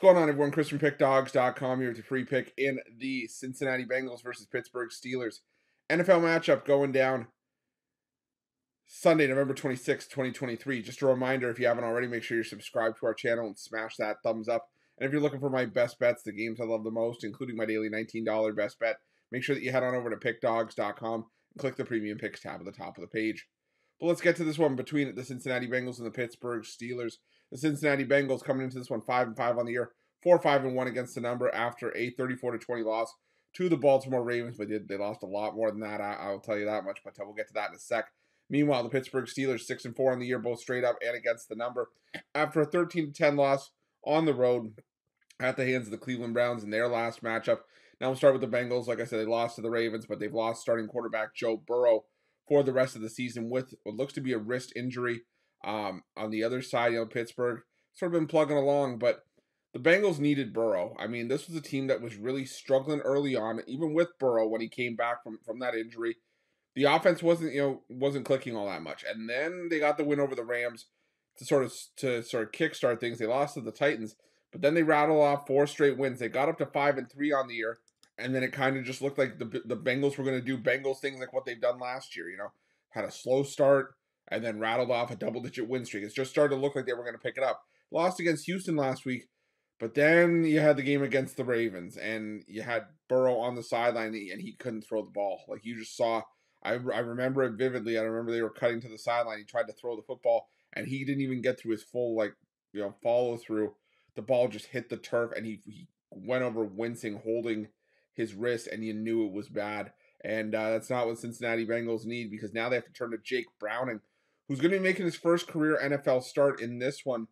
What's going on, everyone? Chris from PickDawgz.com here with your free pick in the Cincinnati Bengals versus Pittsburgh Steelers NFL matchup going down Sunday, November 26, 2023. Just a reminder, if you haven't already, make sure you're subscribed to our channel and smash that thumbs up. And if you're looking for my best bets, the games I love the most, including my daily $19 best bet, make sure that you head on over to PickDawgz.com and click the Premium Picks tab at the top of the page. But let's get to this one between the Cincinnati Bengals and the Pittsburgh Steelers. The Cincinnati Bengals coming into this one 5-5 on the year, 4-5-1 against the number after a 34-20 loss to the Baltimore Ravens. But they lost a lot more than that, I'll tell you that much, but we'll get to that in a sec. Meanwhile, the Pittsburgh Steelers 6-4 on the year, both straight up and against the number, after a 13-10 loss on the road at the hands of the Cleveland Browns in their last matchup. Now we'll start with the Bengals. Like I said, they lost to the Ravens, but they've lost starting quarterback Joe Burrow for the rest of the season with what looks to be a wrist injury. On the other side, Pittsburgh sort of been plugging along, but the Bengals needed Burrow. I mean, this was a team that was really struggling early on, even with Burrow when he came back from that injury. The offense wasn't clicking all that much, and then they got the win over the Rams to sort of kickstart things. They lost to the Titans, but then they rattled off 4 straight wins. They got up to 5-3 on the year, and then it kind of just looked like the Bengals were going to do Bengals things like what they've done last year. Had a slow start, and then rattled off a double-digit win streak. It's just started to look like they were going to pick it up. Lost against Houston last week, but then you had the game against the Ravens, and you had Burrow on the sideline, and he couldn't throw the ball. Like, you just saw, I remember it vividly. I remember they were cutting to the sideline. He tried to throw the football, and he didn't even get through his full, follow-through. The ball just hit the turf, and he went over wincing, holding his wrist, and you knew it was bad. And that's not what Cincinnati Bengals need, because now they have to turn to Jake Browning, who's going to be making his first career NFL start in this one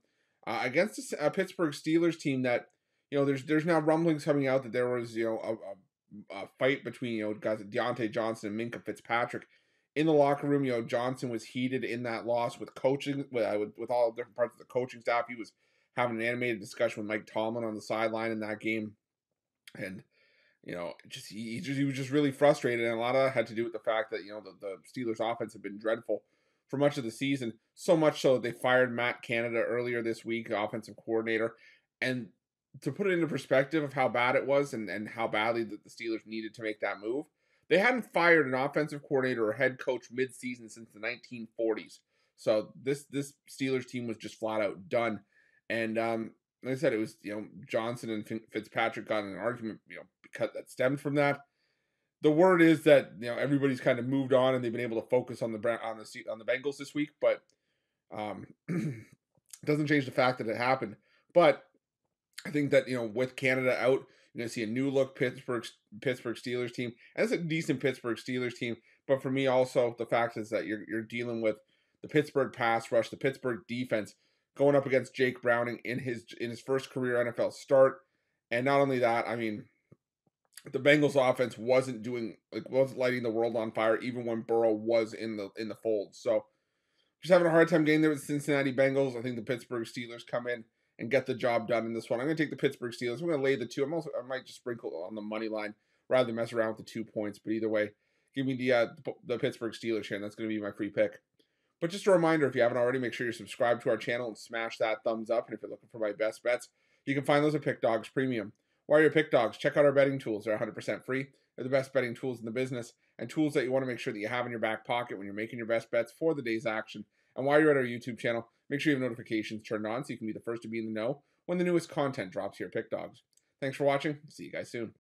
against a Pittsburgh Steelers team that, there's now rumblings coming out that there was, a fight between, guys like Deontay Johnson and Minka Fitzpatrick in the locker room. Johnson was heated in that loss with coaching, with all different parts of the coaching staff. He was having an animated discussion with Mike Tomlin on the sideline in that game. And, he was just really frustrated. And a lot of that had to do with the fact that, the Steelers offense had been dreadful for much of the season, so much so that they fired Matt Canada earlier this week, the offensive coordinator. And to put it into perspective of how bad it was and how badly the Steelers needed to make that move, they hadn't fired an offensive coordinator or head coach midseason since the 1940s. So this Steelers team was just flat out done. And like I said, it was, Johnson and Fitzpatrick got in an argument, because that stemmed from that. The word is that everybody's kind of moved on and they've been able to focus on the Bengals this week, but it doesn't change the fact that it happened. But I think that with Canada out, you're going to see a new look Pittsburgh Steelers team. And it's a decent Pittsburgh Steelers team, but for me also the fact is that you're dealing with the Pittsburgh pass rush, the Pittsburgh defense going up against Jake Browning in his first career NFL start. And not only that, I mean, the Bengals offense wasn't lighting the world on fire even when Burrow was in the fold. So just having a hard time getting there with the Cincinnati Bengals. I think the Pittsburgh Steelers come in and get the job done in this one. I'm going to take the Pittsburgh Steelers. I'm going to lay the 2. I might just sprinkle on the money line rather than mess around with the 2 points. But either way, give me the Pittsburgh Steelers here, and that's going to be my free pick. But just a reminder, if you haven't already, make sure you're subscribed to our channel and smash that thumbs up. And if you're looking for my best bets, you can find those at PickDawgz Premium. While you're PickDawgz, check out our betting tools. They're 100% free. They're the best betting tools in the business and tools that you want to make sure that you have in your back pocket when you're making your best bets for the day's action. And while you're at our YouTube channel, make sure you have notifications turned on so you can be the first to be in the know when the newest content drops here at PickDawgz. Thanks for watching. See you guys soon.